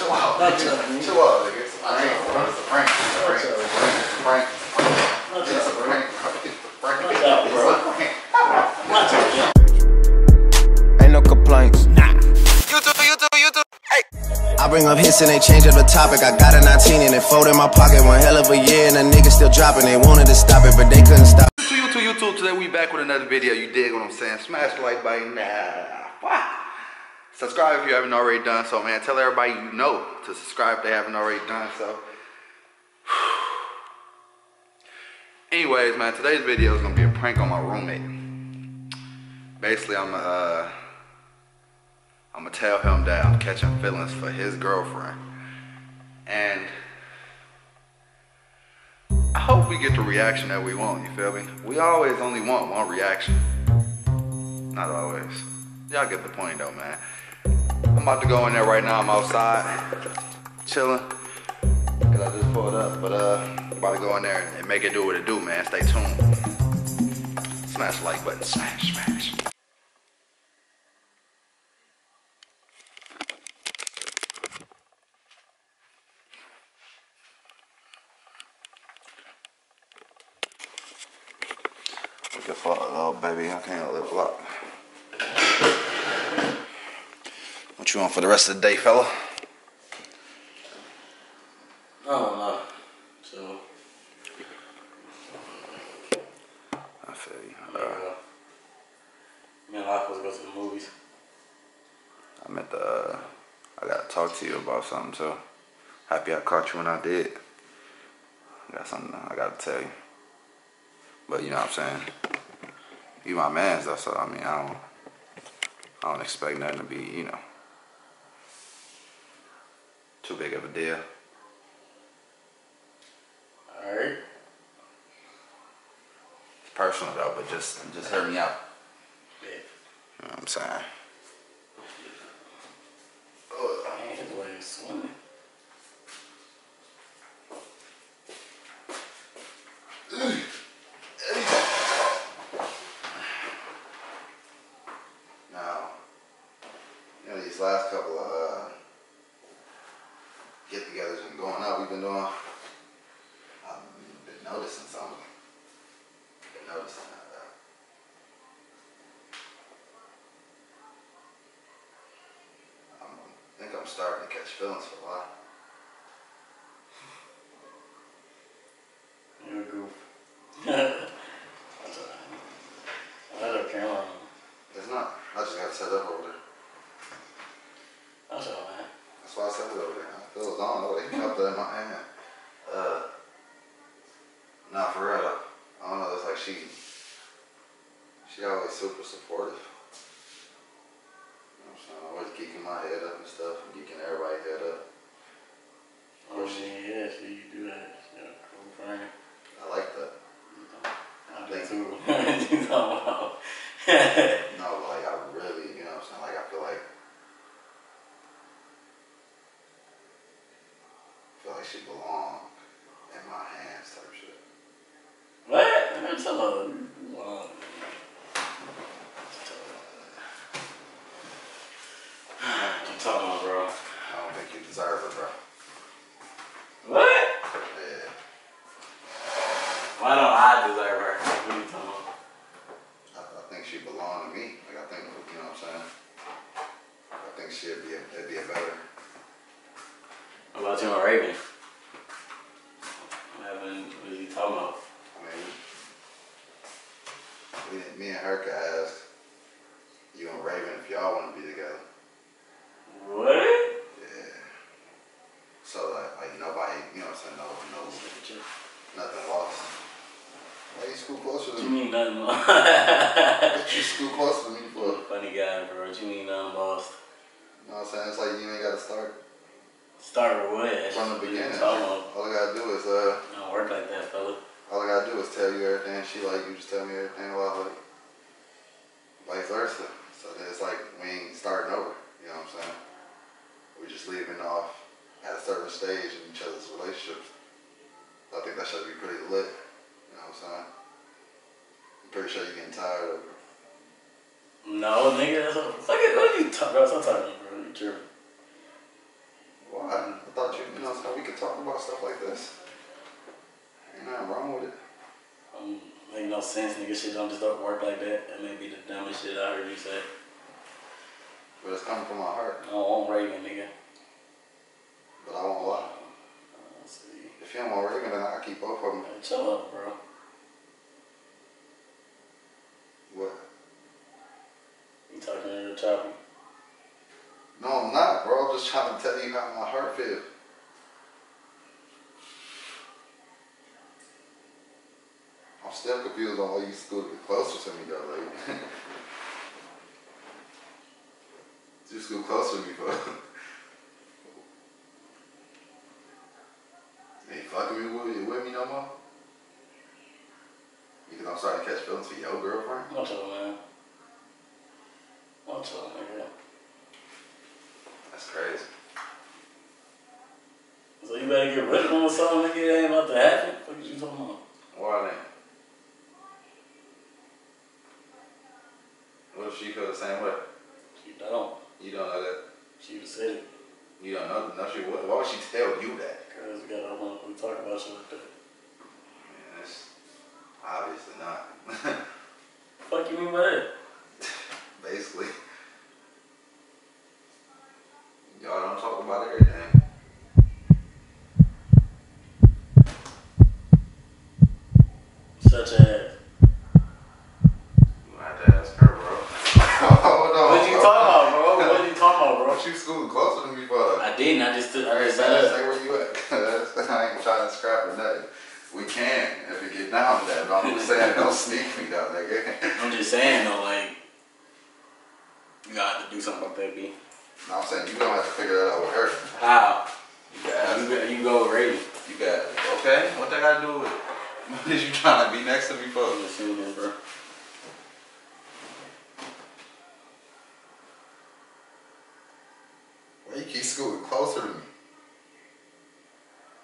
Chill out, nigga. Chill out, nigga. It's a prank. It's a prank. It's a prank. It's a prank. It's a prank. It's a prank. Ain't no complaints. Nah. YouTube. Hey. I bring up hits and they change up the topic. I got a 19 and it folded in my pocket. One hell of a year and a nigga still dropping. They wanted to stop it, but they couldn't stop it. YouTube, today we back with another video. You dig what I'm saying? Smash the like button now. Fuck. Subscribe if you haven't already done so, man. Tell everybody you know to subscribe if they haven't already done so. Anyways, man, today's video is going to be a prank on my roommate. Basically, I'm going to tell him that I'm catching feelings for his girlfriend. And I hope we get the reaction that we want, you feel me? We always only want one reaction. Not always. Y'all get the point though, man. I'm about to go in there right now. I'm outside, chilling, because I just pulled up. But I'm about to go in there and make it do what it do, man. Stay tuned. Smash the like button. Smash, smash. Look at fuck, little baby. I can't live block. What you on for the rest of the day, fella? I don't know. So I feel you. Me and I was supposed to go to the movies. I meant to I gotta talk to you about something too. Happy I caught you when I did. I got something I gotta tell you. But you know what I'm saying? You my man, that's all. I mean, I don't expect nothing to be, you know, too big of a deal. Alright. It's personal though, but just hear me out. Yeah. You know what I'm saying? Last couple of get-togethers and going out we've been doing, I've been noticing something. I've been noticing that. I think I'm starting to catch feelings for a while. You're a goof. Another camera. It's not. I just got to set up over there. That's all, man. That's why I said it over there. I feel it on over there. Cupped it in my hand. Nah, for real though. I don't know. It's like she always super supportive. You know what I'm saying? Always geeking my head up and stuff, and geeking everybody's head up. Oh, yeah, so you do that. Yeah, cool friend. I like that. I think too. No, but like I really, you know what I'm saying? Like I feel like. She belong in my hands type shit. What? I'm gonna tell her. I'm telling her, bro. I don't think you deserve it, bro. What? Yeah. Why don't I deserve her? What are you talking about? I think she belong to me. Like I think, you know what I'm saying? I think it'd be a better. What about you and Raven? What are you talking about? I mean, me and her could ask you and Raven if y'all want to be together. What? Yeah. So like nobody, you know what I'm saying, no nothing lost. Why you school closer to me? What you mean nothing lost? What you school closer to me for? Funny guy, bro. What you mean nothing lost? You know what I'm saying? It's like you ain't got to start. Start with from the beginning. All I gotta do is don't work like that, fella. All I gotta do is tell you everything she like. You just tell me everything about like vice versa. So then it's like we ain't starting over. You know what I'm saying? We just leaving off at a certain stage in each other's relationships. I think that should be pretty lit. You know what I'm saying? I'm pretty sure you're getting tired of it. No, nigga. That's what are you talking about? Bro, I'm talking, bro. You tripping. Well, I about stuff like this. Ain't nothing wrong with it. Make no sense, nigga. Shit don't just don't work like that. That may be the dumbest shit I heard you say. But it's coming from my heart. I don't want Reagan, nigga. But I won't lie. Let's see. If you don't want Reagan, then I'll keep both of them. Hey, chill up, bro. What? You talking to your topic? No, I'm not, bro. I'm just trying to tell you how my heart feels. I'm still confused on why you scoot closer to me, though, like. You scoot closer to me, bro. Ain't fucking with me no more? You think I'm starting to catch feelings for your girlfriend? I'm talking, man. I'm talking, nigga. That's crazy. So you better get rid of him or something, nigga. It ain't about to happen. What the fuck you talking about? Why then? What if she feel the same way? She don't. You don't know that? She was said it. You don't know? No, she would. Why would she tell you that? Because we got to we talk about shit like that. Man, that's obviously not. What the fuck you mean by that? Basically. Y'all don't talk about everything. Such as? You might have to ask her, bro. Oh, no, what you talking about, bro? What you talking about, bro? She was schooling closer to me, bro. I didn't. I just took her. Hey, say where you at. I ain't trying to scrap or nothing. We can if we get down to that, but I'm just saying, don't sneak me down, nigga. I'm just saying, though, like, you gotta do something about that, B. No, I'm saying you don't have to figure that out with her. How? You guys. You go ready. You guys. Okay? What that got to do with it? What is you trying to be next to me for? I'm just sitting here, bro. Why you keep scooting closer to me?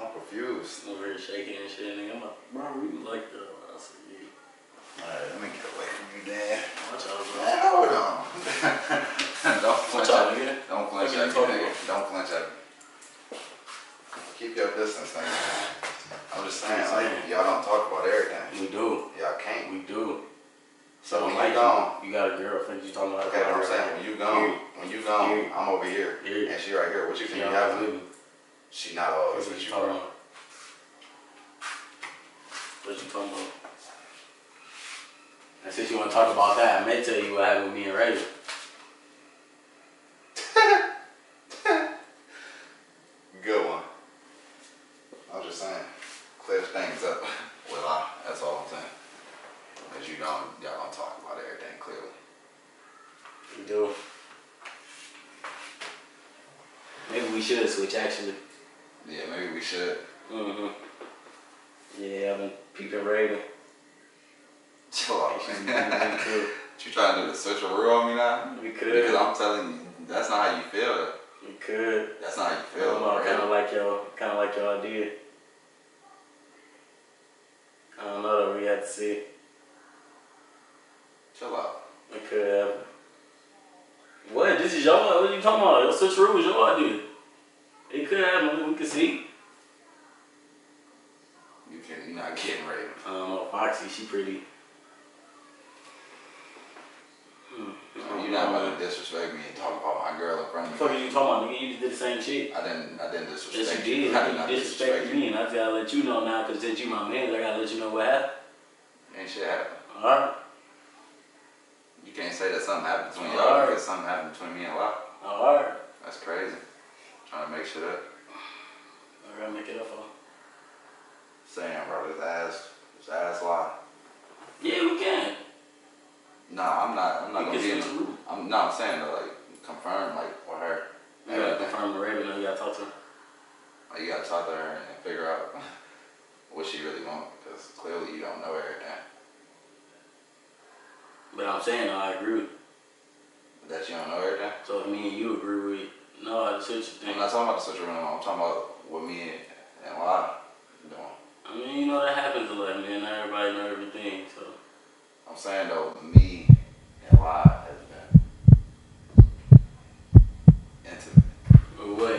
I'm confused. Over here shaking and shit, nigga. I'm like, bro, we like the Alright, let me get away from you, Dad. Watch out, bro. Man, hold on. Don't flinch at me. Don't flinch at me, nigga. Don't flinch at me. Keep your distance, nigga. I'm just saying, like, y'all don't talk about everything. We do. Y'all can't. We do. So when you gone, you got a girlfriend. You talking about? Okay, what I'm saying, when you gone, I'm over here, and she right here. What you think you have with me? She not always with you, bro. What you talking about? And since you want to talk about that, I may tell you what happened with me and Rachel. Good one. I'm just saying, clear things up. Well, that's all I'm saying. Because y'all don't talk about everything clearly. We do. Maybe we should switch, actually. Yeah, maybe we should. Mm-hmm. Yeah, I've been peeping Raven. Chill out, man. You trying to do the switch a rule on me now? We could. Because I'm telling you, that's not how you feel. We could. That's not how you feel. I kind of like y'all did. I don't know that we had to see. Chill out. It could happen. What? This is y'all? What are you talking about? Your switcheroo was y'all did. It could happen. We could see. You're not getting ready. I don't know. Foxy, she pretty. You're not about to disrespect me and talk about my girl in front of me. What the fuck are you talking about, nigga? You just did the same shit. I didn't disrespect you. Yes, you did. You disrespected me, and I gotta let you know now, because since you my man, I gotta let you know what happened. Ain't shit happened. Alright. You can't say that something happened between y'all, because something happened between me and Lyle. Alright. That's crazy. I'm trying to make shit up. I gotta make it up, huh? Saying, bro, this ass lie. Yeah, we can. Nah, I'm not gonna be in the room. I'm saying though, like, confirm, like, with her. You gotta confirm with Raven, you gotta talk to her. Like, you gotta talk to her and figure out what she really wants, because clearly you don't know everything. But I'm saying, I agree with you. That you don't know everything? So if me and you agree with you, no, the switch thing. I'm not talking about the switch room, I'm talking about what me and Lyle doing. I mean, you know, that happens a lot, man. Not everybody knows everything, so. I'm saying though, me and Lyle has been intimate. But what?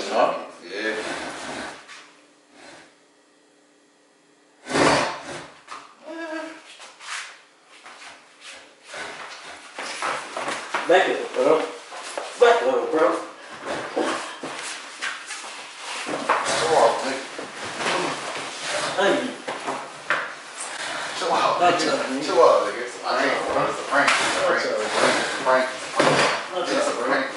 this, huh? Yeah. Back it up, bro. Back it up, bro. Come on, man. Hey. Chill out, nigga. Chill out, nigga. It's a prank, bro. It's a prank. It's a prank.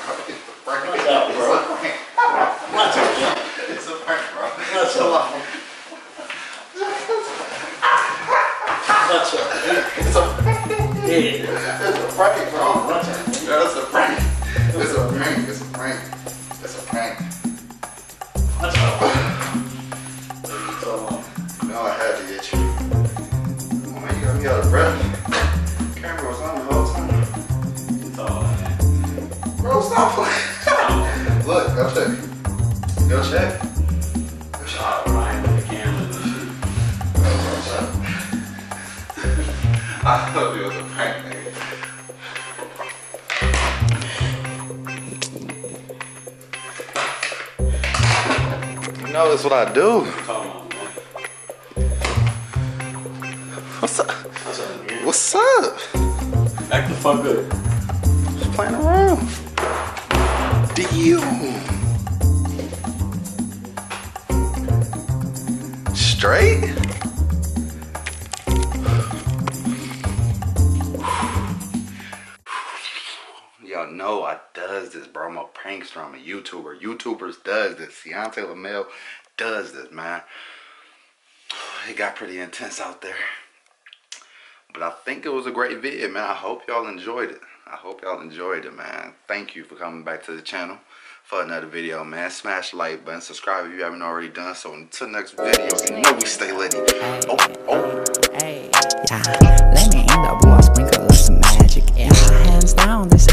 That's what I do. What's up? What's up? Act the fuck up. Just playing around. Damn. Straight? Y'all know I does this, bro. I'm a prankster. I'm a YouTuber. YouTubers does this. Ciante Lemuel does this, man. It got pretty intense out there, but I think it was a great video, man. I hope y'all enjoyed it. I hope y'all enjoyed it, man. Thank you for coming back to the channel for another video, man. Smash the like button, subscribe if you haven't already done so. Until next video, you know we stay litty. Hey, yeah, let me end up with a sprinkle of some magic in my hands down. This